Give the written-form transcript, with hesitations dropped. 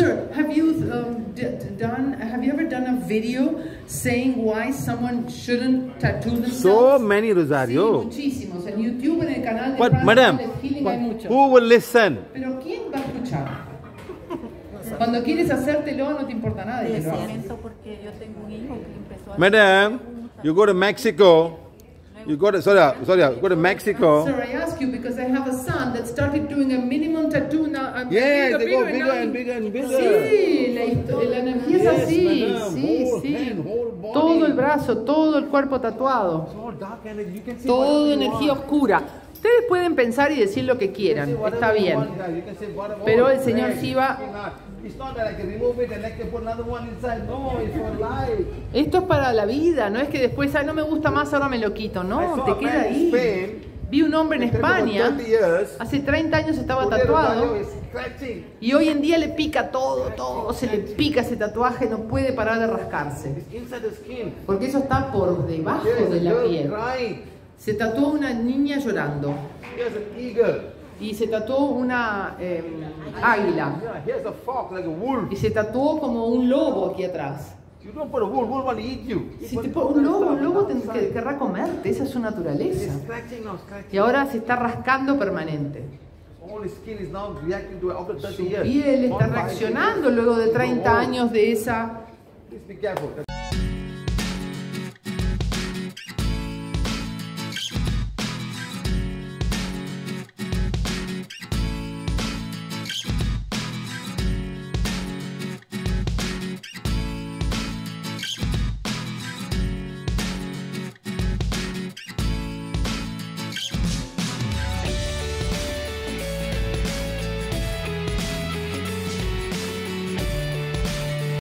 Sir, have you ever done a video saying why someone shouldn't tattoo themselves? So many, Rosario. Sí, muchísimos. En YouTube, en el canal de Francis, madam, hay muchos. Who will listen? Pero ¿quién va a escuchar? Cuando quieres hacértelo, no te importa nada. Porque yo tengo un hijo que empezó a... Madam, you go to Mexico. You go to, sorry, you go to Mexico. Sir, I ask you because I have a son that started doing a minimum tattoo now. Yeah, they go bigger and bigger and bigger. Sí, la energía es así. Sí, sí. Todo el brazo, todo el cuerpo tatuado. Todo energía oscura. Ustedes pueden pensar y decir lo que quieran, está bien. Pero el señor Shiva... Esto es para la vida, no es que después, ah, no me gusta más, ahora me lo quito. No, te queda ahí. Vi un hombre en España, hace 30 años estaba tatuado y hoy en día le pica todo, todo se le pica ese tatuaje, no puede parar de rascarse. Porque eso está por debajo de la piel. Se tatuó una niña llorando. Y se tatuó una águila. Y se tatuó como un lobo aquí atrás. Si te pones un lobo te querrá comerte, esa es su naturaleza. Y ahora se está rascando permanente. Su piel está reaccionando luego de 30 años de esa...